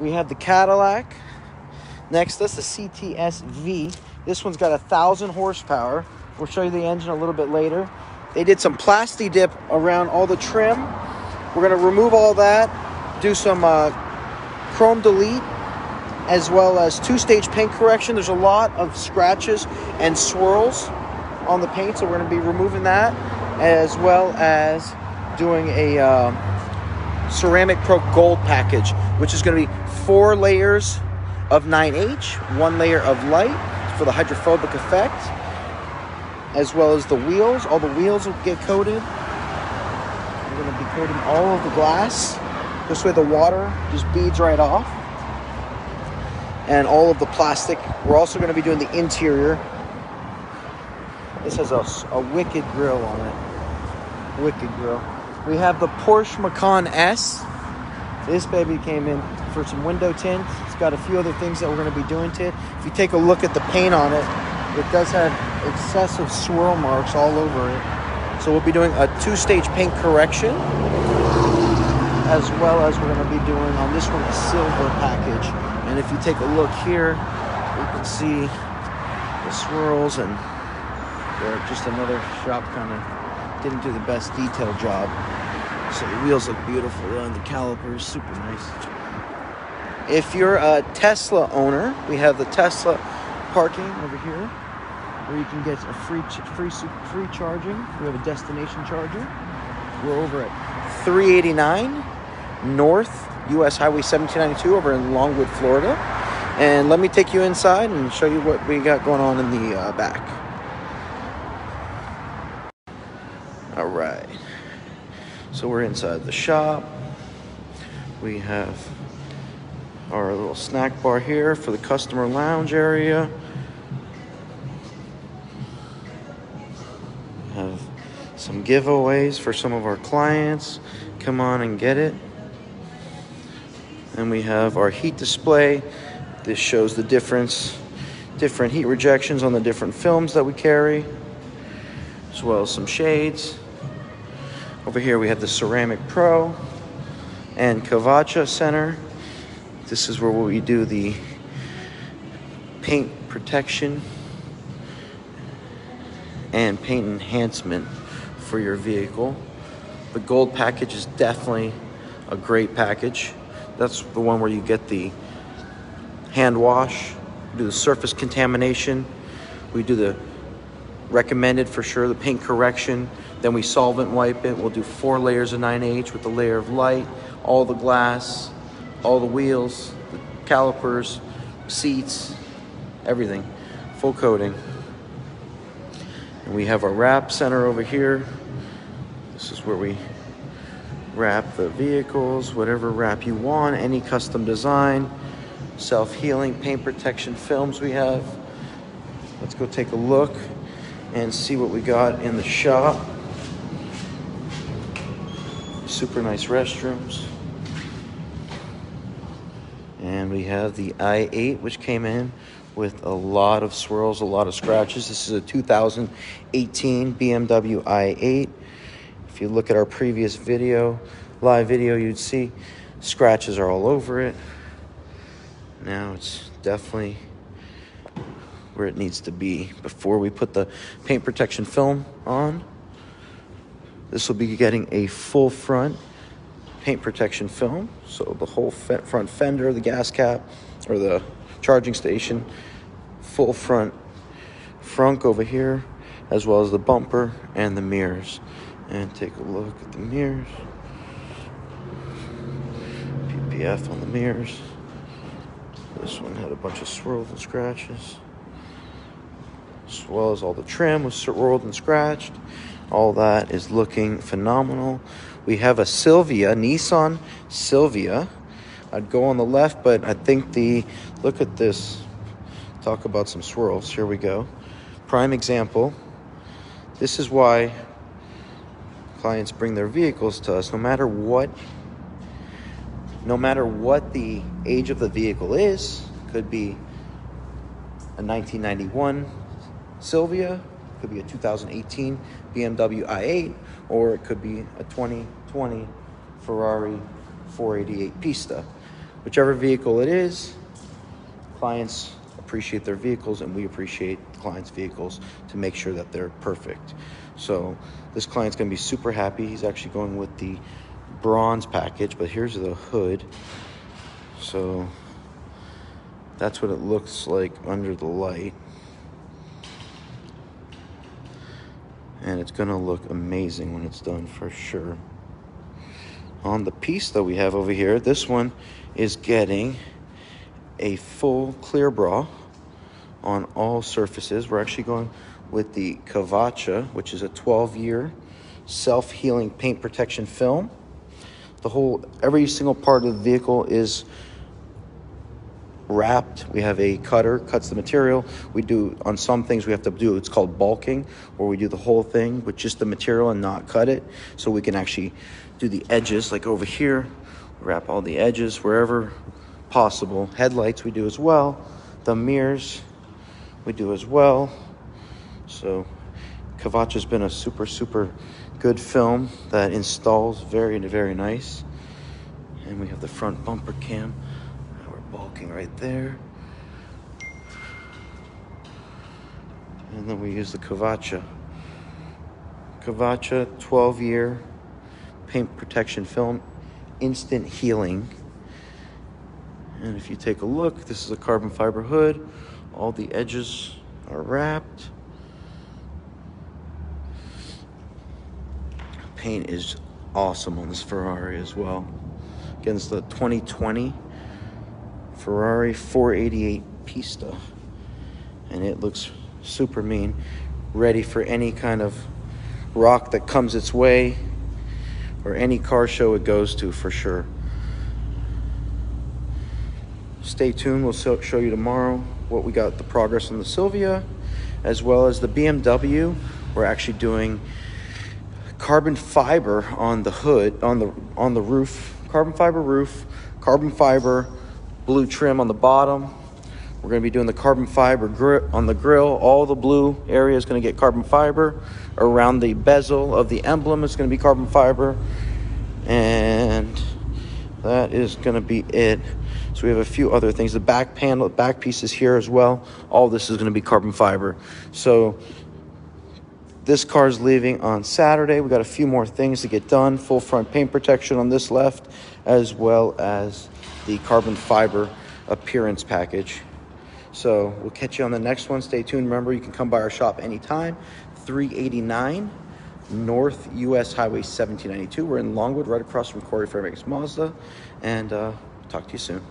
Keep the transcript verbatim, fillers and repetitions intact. we have the Cadillac. Next, that's the C T S V. This one's got a thousand horsepower. We'll show you the engine a little bit later. They did some Plasti-Dip around all the trim. We're going to remove all that, do some uh, Chrome Delete, as well as two-stage paint correction. There's a lot of scratches and swirls on the paint, so we're going to be removing that, as well as doing a uh, Ceramic Pro Gold package, which is going to be four layers of nine H, one layer of light for the hydrophobic effect, as well as the wheels. All the wheels will get coated. We're going to be coating all of the glass. This way the water just beads right off. And all of the plastic. We're also going to be doing the interior. This has a, a wicked grill on it. Wicked grill. We have the Porsche Macan S. This baby came in for some window tint. It's got a few other things that we're going to be doing to it. If you take a look at the paint on it, it does have excessive swirl marks all over it. So we'll be doing a two-stage paint correction, as well as we're going to be doing on this one a silver package. And if you take a look here, you can see the swirls, and they're just another shop kind of didn't do the best detail job. So the wheels look beautiful, and the calipers super nice. If you're a Tesla owner, we have the Tesla parking over here, where you can get a free free free charging. We have a destination charger. We're over at three eighty-nine North U S Highway seventeen ninety-two over in Longwood, Florida. And let me take you inside and show you what we got going on in the uh, back. All right. So we're inside the shop. We have our little snack bar here for the customer lounge area. We have some giveaways for some of our clients. Come on and get it. And we have our heat display. This shows the difference, different heat rejections on the different films that we carry, as well as some shades. Over here we have the Ceramic Pro and KAVACA Center. This is where we do the paint protection and paint enhancement for your vehicle. The gold package is definitely a great package. That's the one where you get the hand wash, do the surface contamination. We do the recommended for sure, the paint correction. Then we solvent wipe it. We'll do four layers of nine H with a layer of light, all the glass, all the wheels, the calipers, seats, everything, full coating. And we have our wrap center over here. This is where we wrap the vehicles, whatever wrap you want, any custom design, self-healing paint protection films we have. Let's go take a look and see what we got in the shop. Super nice restrooms. And we have the i eight, which came in with a lot of swirls, a lot of scratches. This is a two thousand eighteen B M W i eight. If you look at our previous video, live video, you'd see scratches are all over it. Now it's definitely where it needs to be before we put the paint protection film on. This will be getting a full front paint protection film. So the whole front fender, the gas cap, or the charging station, full front frunk over here, as well as the bumper and the mirrors. And take a look at the mirrors. P P F on the mirrors. This one had a bunch of swirls and scratches, as well as all the trim was swirled and scratched. All that is looking phenomenal. We have a Silvia, Nissan Silvia. I'd go on the left, but I think the, look at this. Talk about some swirls. Here we go. Prime example. This is why clients bring their vehicles to us. No matter what, no matter what the age of the vehicle is, could be a nineteen ninety-one Silvia, could be a two thousand eighteen B M W i eight, or it could be a twenty twenty Ferrari four eighty-eight Pista. whichever vehicle it is, clients appreciate their vehicles and we appreciate clients' vehicles to make sure that they're perfect. So this client's gonna be super happy. He's actually going with the bronze package, but here's the hood. So that's what it looks like under the light. And it's gonna look amazing when it's done for sure. On the piece that we have over here, this one is getting a full clear bra on all surfaces. We're actually going with the KAVACA, which is a twelve year self-healing paint protection film. The whole, every single part of the vehicle is wrapped. We have a cutter, cuts the material. We do, on some things we have to do, it's called bulking, where we do the whole thing with just the material and not cut it. So we can actually do the edges, like over here, wrap all the edges wherever possible. Headlights we do as well. The mirrors we do as well. So KAVACA has been a super, super good film that installs very, very nice. And we have the front bumper cam. Bulking right there, and then we use the KAVACA KAVACA twelve year paint protection film, instant healing. And if you take a look, this is a carbon fiber hood. All the edges are wrapped. Paint is awesome on this Ferrari as well. Again, it's the twenty twenty Ferrari four eighty-eight Pista, and it looks super mean, ready for any kind of rock that comes its way or any car show it goes to for sure. Stay tuned, we'll show you tomorrow what we got, the progress on the Silvia, as well as the B M W. We're actually doing carbon fiber on the hood, on the on the roof, carbon fiber roof, carbon fiber blue trim on the bottom. We're going to be doing the carbon fiber grip on the grill. All the blue area is going to get carbon fiber. Around the bezel of the emblem is going to be carbon fiber. And that is going to be it. So we have a few other things. The back panel, the back piece is here as well. All this is going to be carbon fiber. So this car is leaving on Saturday. We got a few more things to get done. Full front paint protection on this left, as well as the carbon fiber appearance package. So we'll catch you on the next one. Stay tuned. Remember, you can come by our shop anytime. three eighty-nine North U S Highway seventeen ninety-two. We're in Longwood, right across from Corey Fairbanks Mazda. And uh, talk to you soon.